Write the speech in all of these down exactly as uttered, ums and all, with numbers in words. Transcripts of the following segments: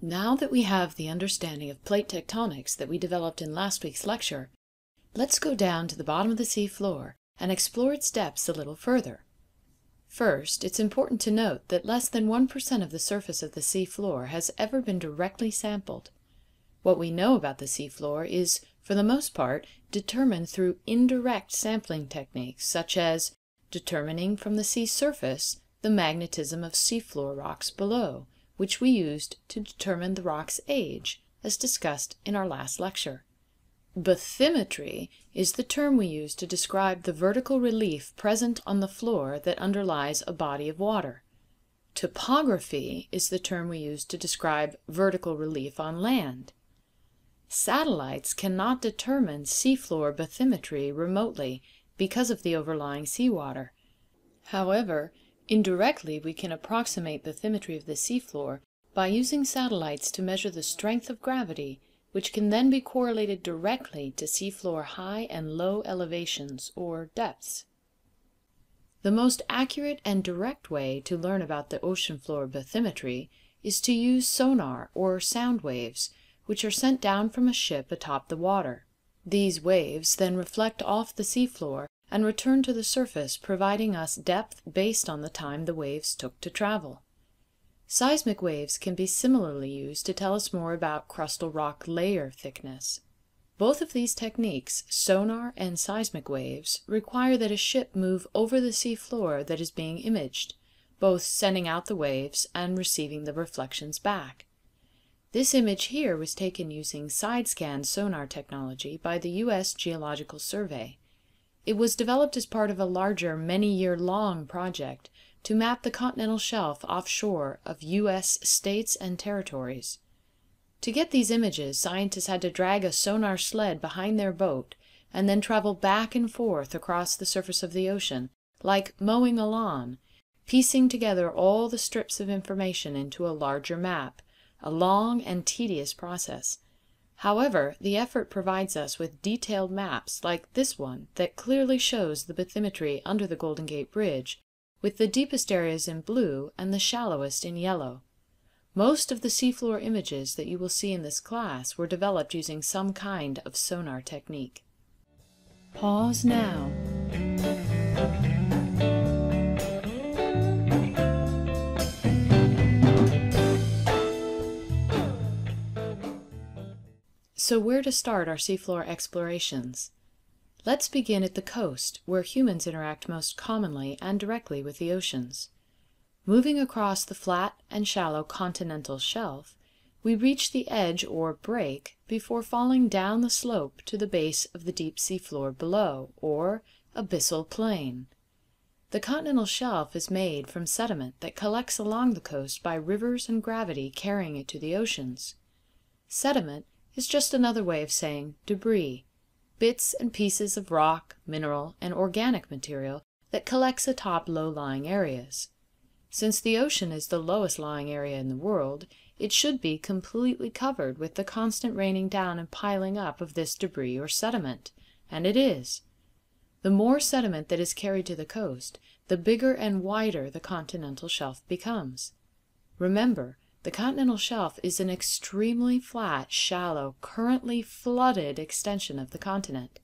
Now that we have the understanding of plate tectonics that we developed in last week's lecture, let's go down to the bottom of the sea floor and explore its depths a little further. First, it's important to note that less than one percent of the surface of the sea floor has ever been directly sampled. What we know about the sea floor is, for the most part, determined through indirect sampling techniques, such as determining from the sea surface the magnetism of seafloor rocks below, which we used to determine the rock's age, as discussed in our last lecture. Bathymetry is the term we use to describe the vertical relief present on the floor that underlies a body of water. Topography is the term we use to describe vertical relief on land. Satellites cannot determine seafloor bathymetry remotely because of the overlying seawater. However, indirectly, we can approximate bathymetry of the seafloor by using satellites to measure the strength of gravity, which can then be correlated directly to seafloor high and low elevations, or depths. The most accurate and direct way to learn about the ocean floor bathymetry is to use sonar, or sound waves, which are sent down from a ship atop the water. These waves then reflect off the seafloor and return to the surface, providing us depth based on the time the waves took to travel. Seismic waves can be similarly used to tell us more about crustal rock layer thickness. Both of these techniques, sonar and seismic waves, require that a ship move over the seafloor that is being imaged, both sending out the waves and receiving the reflections back. This image here was taken using side-scan sonar technology by the U S Geological Survey. It was developed as part of a larger, many-year-long project to map the continental shelf offshore of U S states and territories. To get these images, scientists had to drag a sonar sled behind their boat and then travel back and forth across the surface of the ocean, like mowing a lawn, piecing together all the strips of information into a larger map, a long and tedious process. However, the effort provides us with detailed maps like this one that clearly shows the bathymetry under the Golden Gate Bridge, with the deepest areas in blue and the shallowest in yellow. Most of the seafloor images that you will see in this class were developed using some kind of sonar technique. Pause now. So where to start our seafloor explorations? Let's begin at the coast, where humans interact most commonly and directly with the oceans. Moving across the flat and shallow continental shelf, we reach the edge or break before falling down the slope to the base of the deep seafloor below, or abyssal plain. The continental shelf is made from sediment that collects along the coast by rivers and gravity carrying it to the oceans. Sediment is just another way of saying debris, bits and pieces of rock, mineral, and organic material that collects atop low-lying areas. Since the ocean is the lowest-lying area in the world, it should be completely covered with the constant raining down and piling up of this debris or sediment, and it is. The more sediment that is carried to the coast, the bigger and wider the continental shelf becomes. Remember, the continental shelf is an extremely flat, shallow, currently flooded extension of the continent.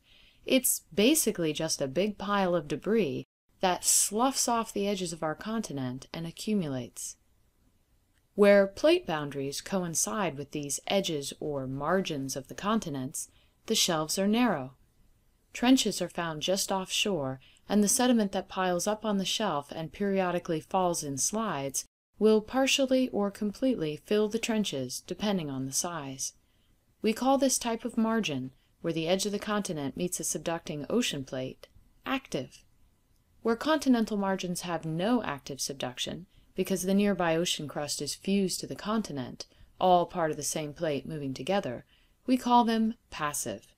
It's basically just a big pile of debris that sloughs off the edges of our continent and accumulates. Where plate boundaries coincide with these edges or margins of the continents, the shelves are narrow. Trenches are found just offshore, and the sediment that piles up on the shelf and periodically falls in slides will partially or completely fill the trenches, depending on the size. We call this type of margin, where the edge of the continent meets a subducting ocean plate, active. Where continental margins have no active subduction, because the nearby ocean crust is fused to the continent, all part of the same plate moving together, we call them passive.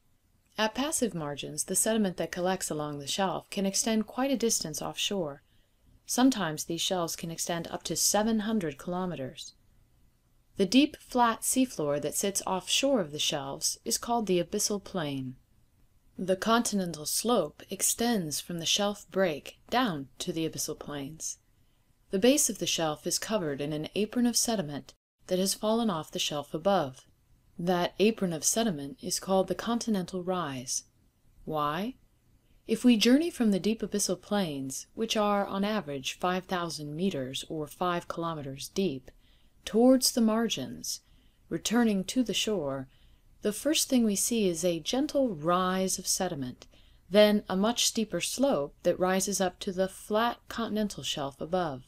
At passive margins, the sediment that collects along the shelf can extend quite a distance offshore. Sometimes these shelves can extend up to seven hundred kilometers. The deep, flat seafloor that sits offshore of the shelves is called the abyssal plain. The continental slope extends from the shelf break down to the abyssal plains. The base of the shelf is covered in an apron of sediment that has fallen off the shelf above. That apron of sediment is called the continental rise. Why? If we journey from the deep abyssal plains, which are on average five thousand meters or five kilometers deep, towards the margins, returning to the shore, the first thing we see is a gentle rise of sediment, then a much steeper slope that rises up to the flat continental shelf above.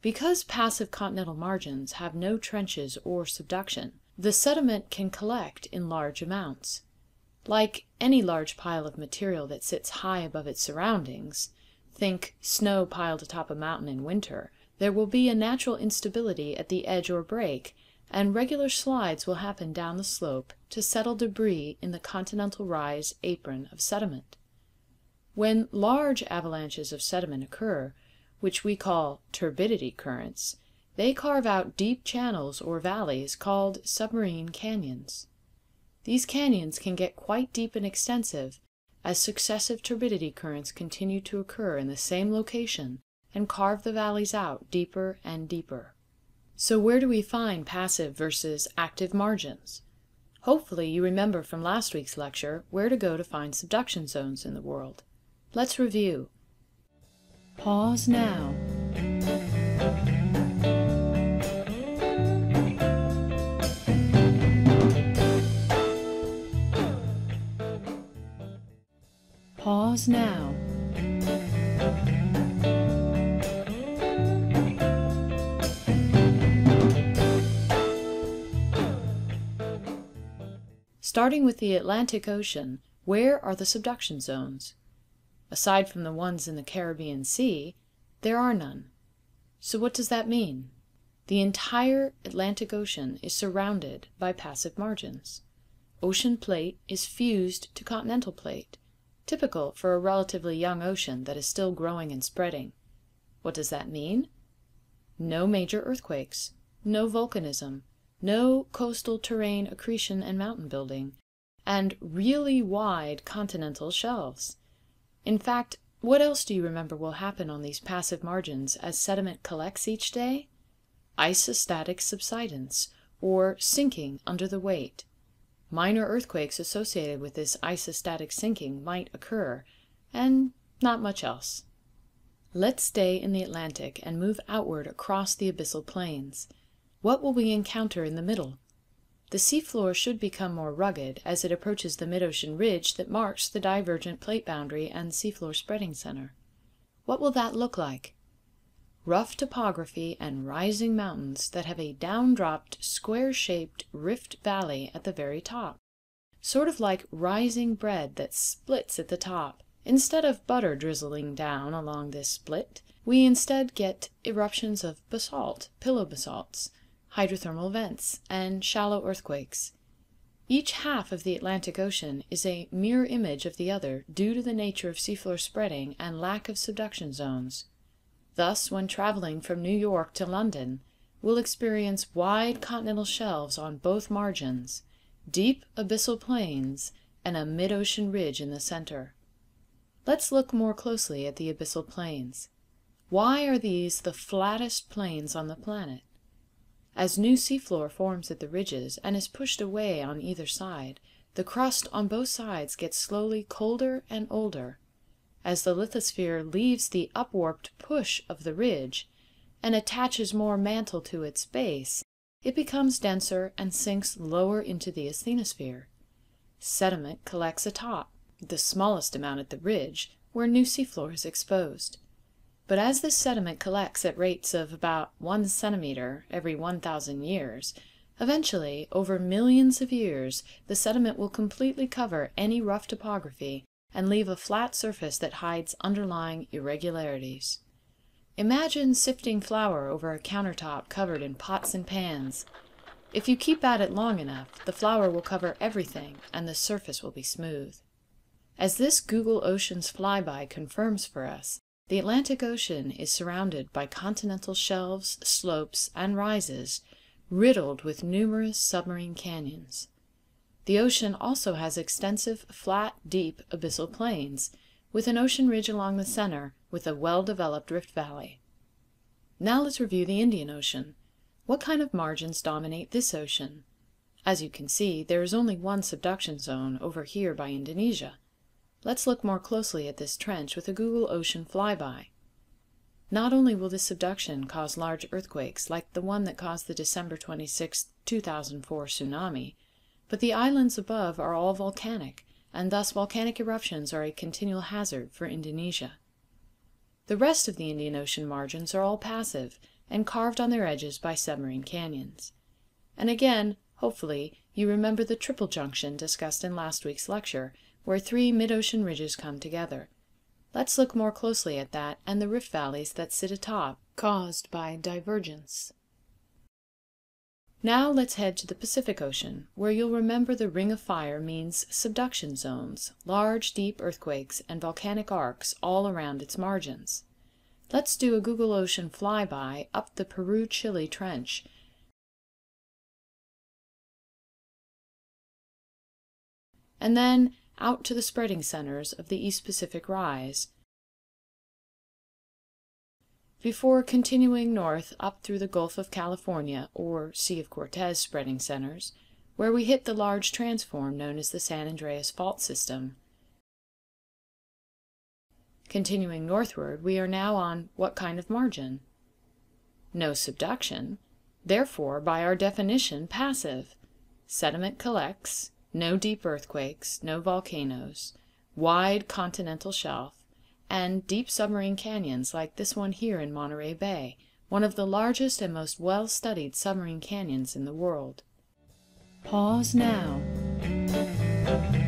Because passive continental margins have no trenches or subduction, the sediment can collect in large amounts. Like any large pile of material that sits high above its surroundings, think snow piled atop a mountain in winter, there will be a natural instability at the edge or break, and regular slides will happen down the slope to settle debris in the continental rise apron of sediment. When large avalanches of sediment occur, which we call turbidity currents, they carve out deep channels or valleys called submarine canyons. These canyons can get quite deep and extensive as successive turbidity currents continue to occur in the same location and carve the valleys out deeper and deeper. So where do we find passive versus active margins? Hopefully you remember from last week's lecture where to go to find subduction zones in the world. Let's review. Pause now. Pause now. Starting with the Atlantic Ocean, where are the subduction zones? Aside from the ones in the Caribbean Sea, there are none. So what does that mean? The entire Atlantic Ocean is surrounded by passive margins. Ocean plate is fused to continental plate, typical for a relatively young ocean that is still growing and spreading. What does that mean? No major earthquakes, no volcanism, no coastal terrain accretion and mountain building, and really wide continental shelves. In fact, what else do you remember will happen on these passive margins as sediment collects each day? Isostatic subsidence, or sinking under the weight. Minor earthquakes associated with this isostatic sinking might occur, and not much else. Let's stay in the Atlantic and move outward across the abyssal plains. What will we encounter in the middle? The seafloor should become more rugged as it approaches the mid-ocean ridge that marks the divergent plate boundary and seafloor spreading center. What will that look like? Rough topography and rising mountains that have a down-dropped, square-shaped rift valley at the very top, sort of like rising bread that splits at the top. Instead of butter drizzling down along this split, we instead get eruptions of basalt, pillow basalts, hydrothermal vents, and shallow earthquakes. Each half of the Atlantic Ocean is a mirror image of the other due to the nature of seafloor spreading and lack of subduction zones. Thus, when traveling from New York to London, we'll experience wide continental shelves on both margins, deep abyssal plains, and a mid-ocean ridge in the center. Let's look more closely at the abyssal plains. Why are these the flattest plains on the planet? As new seafloor forms at the ridges and is pushed away on either side, the crust on both sides gets slowly colder and older. As the lithosphere leaves the upwarped push of the ridge and attaches more mantle to its base, it becomes denser and sinks lower into the asthenosphere. Sediment collects atop, the smallest amount at the ridge, where new seafloor is exposed. But as this sediment collects at rates of about one centimeter every one thousand years, eventually, over millions of years, the sediment will completely cover any rough topography and leave a flat surface that hides underlying irregularities. Imagine sifting flour over a countertop covered in pots and pans. If you keep at it long enough, the flour will cover everything and the surface will be smooth. As this Google Oceans flyby confirms for us, the Atlantic Ocean is surrounded by continental shelves, slopes, and rises, riddled with numerous submarine canyons. The ocean also has extensive, flat, deep abyssal plains, with an ocean ridge along the center with a well-developed rift valley. Now let's review the Indian Ocean. What kind of margins dominate this ocean? As you can see, there is only one subduction zone over here by Indonesia. Let's look more closely at this trench with a Google Ocean flyby. Not only will this subduction cause large earthquakes like the one that caused the December twenty-sixth, two thousand four tsunami, but the islands above are all volcanic, and thus volcanic eruptions are a continual hazard for Indonesia. The rest of the Indian Ocean margins are all passive and carved on their edges by submarine canyons. And again, hopefully, you remember the triple junction discussed in last week's lecture, where three mid-ocean ridges come together. Let's look more closely at that and the rift valleys that sit atop, caused by divergence. Now let's head to the Pacific Ocean, where you'll remember the Ring of Fire means subduction zones, large, deep earthquakes, and volcanic arcs all around its margins. Let's do a Google Ocean flyby up the Peru-Chile Trench. And then out to the spreading centers of the East Pacific Rise, before continuing north up through the Gulf of California, or Sea of Cortez spreading centers, where we hit the large transform known as the San Andreas Fault System. Continuing northward, we are now on what kind of margin? No subduction, therefore, by our definition, passive. Sediment collects. No deep earthquakes, no volcanoes, wide continental shelf, and deep submarine canyons like this one here in Monterey Bay, one of the largest and most well-studied submarine canyons in the world. Pause now.